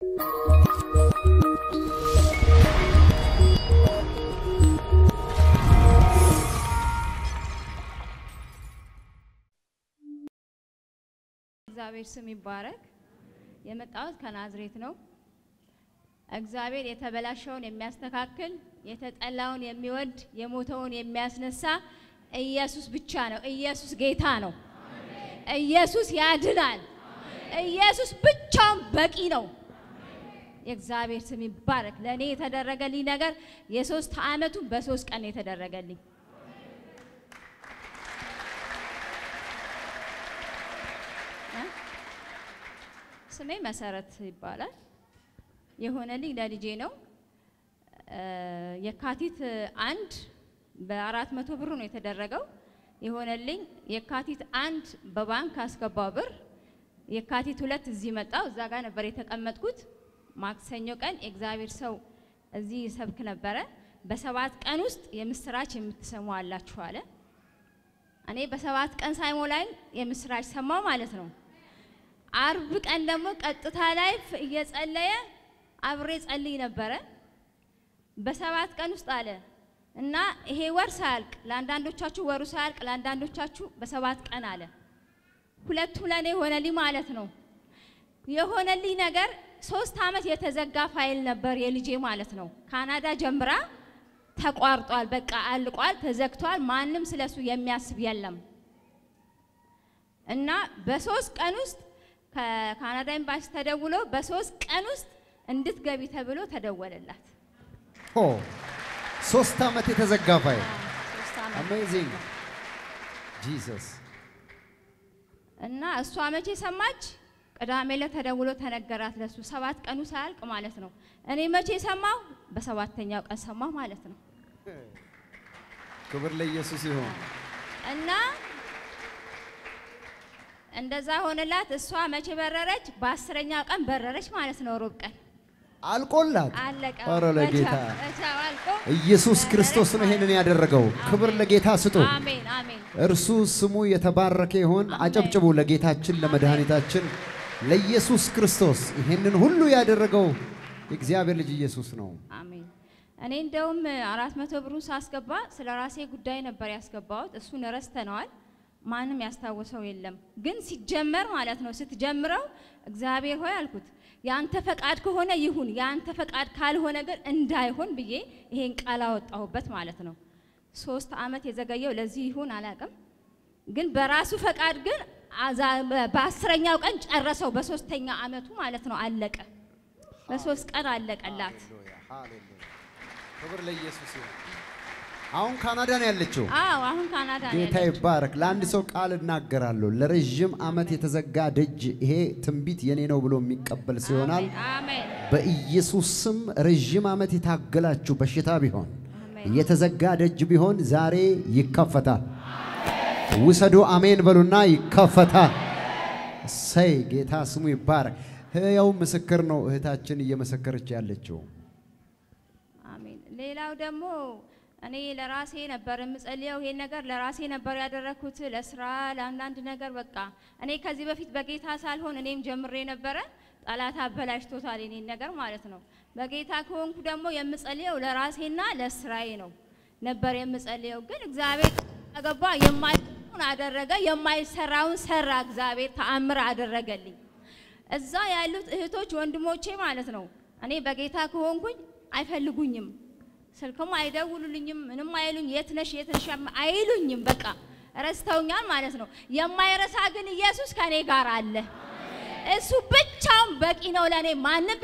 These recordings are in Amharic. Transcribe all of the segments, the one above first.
እግዚአብሔር ስም ይባረክ የመጣሁት ከናዝሬት ነው እግዚአብሔር የተበላሸውን የሚያስተካክል የተጠላውን የሚወድ የሞተውን የሚያስነሳ ኢየሱስ ብቻ ነው ኢየሱስ ጌታ ነው አሜን ኢየሱስ ያድናል አሜን ኢየሱስ ብቻውን በቂ ነው የእግዚአብሔር ስም ይባረክ ለኔ የተደረገልኝ ነገር የ3 አመቱ በ3 ቀን የተደረገልኝ ስሜ መሰረት ይባላል የሆነልኝ ለልጄ ነው የካቲት 1 በ400 ብር ነው የተደረገው የሆነልኝ የካቲት 1 በባንክ አስገባው ብር የካቲት 2 እዚህ መጣው እዛ ጋር ነበር የተቀመጥኩት ማክሰኞ ቀን እግዚአብሔር ሰው እዚህ ሰብክ ነበር በ7 ቀን ውስጥ የምስራች የምትሰሙ አላችሁ አለ እኔ በ7 ቀን ሳይሞላኝ የምስራች ሰማው ማለት ነው አርብ ቀን ደግሞ ቀጥታ ላይፍ እየጸለየ አብሬ ጸልይ ነበር በ7 ቀን ውስጥ አለ እና ይሄ ወር ሳልቅ ላንዳንዶቻችሁ ወሩ ሳልቅ ላንዳንዶቻችሁ በ7 ቀን አለ ሁለቱ ለኔ ሆነልኝ ማለት ነው የሆነልኝ ነገር 3 አመት የተዘጋ ፋይል ነበር የልጄ ማለት ነው ካናዳ ጀምራ ተቋርጧል በቃ አልቋል ተዘግቷል ማንም ስለሱ የሚያስብ የለም እና በ3 ቀን ውስጥ ካናዳ ኤምባሲ ተደውሎ በ3 ቀን ውስጥ እንድትገቢ ተብሎ ተደወለላት ኦ 3 አመት የተዘጋ ፋይል አሜዚንግ ጂሰስ እና እሷ መቼ ሰማች ቀዳሜ ለተደውሎ ተነገራት ለሱ 7 ቀኑ ሳልቅ ማለት ነው እኔ መቼ ሰማው በ7ኛው ቀን ሰማው ማለት ነው ክብር ለኢየሱስ ይሁን እና እንደዛ ሆነላት እሷ መቼ በረረች በ10ኛው ቀን በረረች ማለት ነው ሮብ ቀን አልቆላት አለቀ ኧረ ለጌታ ኢየሱስ ክርስቶስ ነው ይሄንን ያደረገው ክብር ለጌታ ስጡ አሜን አሜን እርሱ ስሙ የተባረከ ይሁን አጨብጭቡ ለጌታችን ለመድኃኒታችን ለኢየሱስ ክርስቶስ ይሄንን ሁሉ ያደረገው እግዚአብሔር ልጅ ኢየሱስ ነው አሜን እኔ እንደውም 400 ብር ሳስገባ ስለራሴ ጉዳይ ነበር ያስገባሁት እሱ ነረስተናል ማንም ያስታወሰው የለም ግን ሲጀመር ማለት ነው ስትጀምረው እግዚአብሔር ሆይ አልኩት ያንተ ፈቃድ ከሆነ ይሁን ያንተ ፈቃድ ካልሆነ ግን እንዳይሆን ብዬ ይሄን ቃል አወጣሁበት ማለት ነው 3 አመት የዘገየው ለዚህ ይሁን አላቀም ግን በራሱ ፈቃድ ግን በ10ኛው ቀን ጨረሰው በ3ኛ አመቱ ማለት ነው አለቀ በ3 ቀን አለቀላት ሃሌሉያ ክብር ለኢየሱስ ይሁን አሁን ካናዳ ነው ያለችው አዎ አሁን ካናዳ ነው ጌታ ይባረክ ለአንድ ሰው ቃል እናገራለሁ ለረጅም አመት የተዘጋ ደጅ ይሄ ትንቢት የኔ ነው ብሎ የሚቀበል ሲሆናል አሜን በኢየሱስ ስም ረጅም አመት የታገላችሁ በሽታ ቢሆን የተዘጋ ደጅ ቢሆን ዛሬ ይከፈታል አሜን ውሰዱ አሜን በሉና ይከፈታል ሰይ ጌታ ስሙ ይባረክ ያው መስከር ነው እህታችን እየመሰከረች ያለችው አሜን ሌላው ደግሞ እኔ ለራሴ ነበር የምጸልየው ይሄን ነገር ለራሴ ነበር ያደረኩት ለስራ ለአንድ ነገር በቃ እኔ ከዚህ በፊት በጌታ ሳልሆን እኔም ጀምሬ ነበር ጣላት አበላሽቶታል እኔ ነገር ማለት ነው በጌታ ከሆንኩ ደግሞ የምጸልየው ለራሴና ለስራዬ ነው ነበር የምጸልየው ግን እግዚአብሔር አገባ የማይሆን አደረገ የማይሰራውን ሰራ እግዚአብሔር ተአምር አደረገልኝ እዛ ያሉት እህቶች ወንድሞቼ ማለት ነው እኔ በጌታ ከሆንኩኝ አይፈልጉኝም ስልከም አይደውሉልኝም ምንም አይሉኝ የት ነሽ አይሉኝም በቃ ረስተውኛል ማለት ነው የማይረሳ ግን ኢየሱስ ከኔ ጋር አለ እሱ ብቻውን በቂ ነው ለኔ ማንም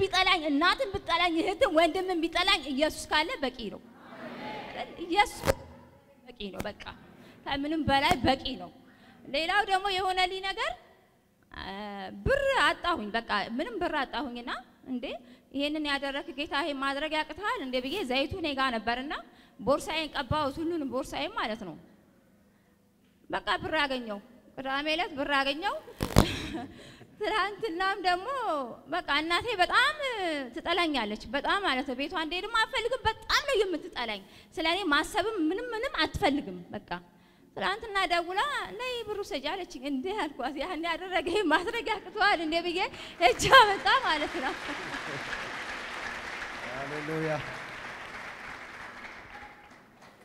ቢጠላኝ እናትም ቢጠላኝ እህትም ወንድምም ቢጠላኝ ኢየሱስ ካለ በቂ ነው ኢየሱስ በቂ ነው በቃ ከምንም በላይ በቂ ነው ሌላው ደግሞ የሆነልኝ ነገር ብር አጣሁኝ በቃ ምንም ብር አጣሁኝና እንዴ ይሄንን ያደረክ ጌታ ይሄ ማድረግ ያቅታል እንዴ ብዬ ዘይቱ ነጋ ነበርና ቦርሳዬን ቀባሁት ሁሉንም ቦርሳዬን ማለት ነው በቃ ብር አገኘው ቅዳሜለት ብር አገኘው ትናንትናም ደግሞ በቃ እናቴ በጣም ትጠላኛለች በጣም ማለት ነው ቤቷ እንዴ ደማ አፈልግም በጣም ነው የምትጠላኝ ስለኔ ማሰብም ምንም አትፈልግም በቃ سلامت النادى ولا ناي بروس جالة عندها القاسية هني أدرى رجعي ما أدرى جاك توالي النبي جاء تمام لكنا. هalleluya.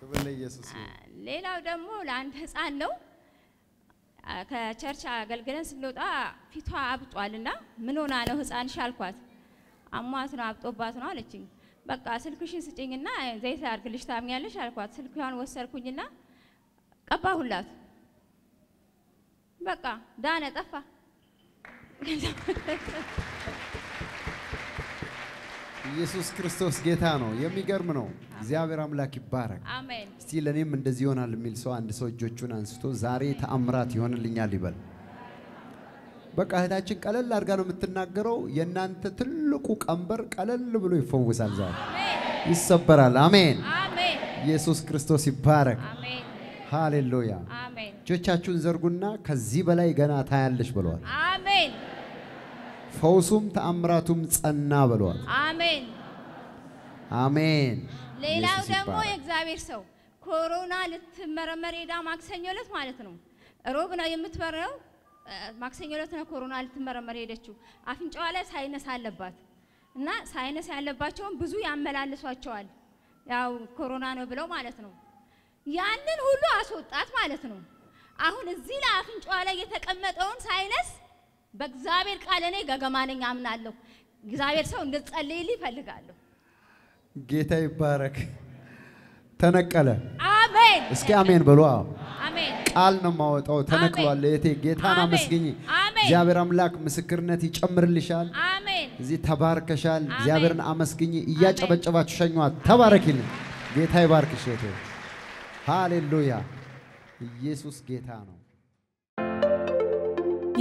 كبر يسوع. ليلة ودمو لعنتس أنو كشرش قلقلنس بلود في تواب توالنا منونا أنو هس أن شالقات. أما أثناء بتوباتنا لكين. بقى سلكوشين سجينا زي ثار كلش تامين ليش شالقات سلكوان وسر كوجنا. أباهولات بقى دانا تفا يسوع كريستوس جيتانو يمي قرمنو زيابير أملاك بارك آمين ستيلاني من دزيونا الميلسو عند سو جوجون انستو زاري تأمرات يون اللي نيالي بل بقى هداتشن قلل لارغانو متناقرو ينانت تلقوك أمبر قلل بلو يفوز الزار يسبرال آمين آمين يسوع كريستوس يبارك آمين هاللويا. آمين. جو تشون زرقنا كزيبلاي جنا تايلش بلوات. آمين. فوسوم تأمراتوم تصنّا بلوات. آمين. آمين. ليلة ودمو يجزاير سو. كورونا لتمرمريدا ماكسينيولت مالتنو. روبنا يمتبرو ماكسينيولتنا كورونا لتمرمريدا شو. عارفين شو على ساينس هاللبات. نا ساينس هاللبات شو بزوج عمل على سوات شو على. يا كورونا نبلو مالتنو. ያንን ሁሉ አስወጣት ማለት ነው አሁን እዚህ ላፍንጫዋ ላይ የተቀመጠውን ሳይነስ በእግዚአብሔር ቃል እኔ ገገማነኛ አምናለሁ እግዚአብሔር ሰው እንድጸልይልኝ ፈልጋለሁ ጌታ ይባረክ ተነቀለ አሜን እስኪ አሜን በሉ አሜን ቃል ነው ማወጣው ተነቅሏል ለእቴ ጌታና መስገኝ እግዚአብሔር አምላክ ምስክርነት ይጨምርልሻል አሜን እዚህ ተባርከሻል እግዚአብሔርን አመስግኝ እያጨበጨባችሁ ሸኙዋት ተባረክልኝ ጌታ ይባርክሽ እቴ هاللويا يسوع جيتانو.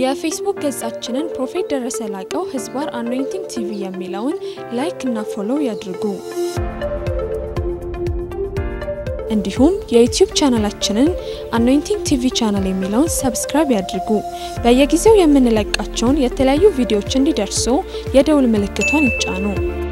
يا فيسبوك جزءاتنا بروفيت درسة لايكو حزبار Anointing TV يميلون لايك نافولو يدرجو. عندهم يوتيوب قناتنا Anointing TV channel يميلون سبسكرايب يدرجو. بيجيزوا يمن لايك أشون يتلاقيو فيديو تشندي درسو يداول ملكتون القناة.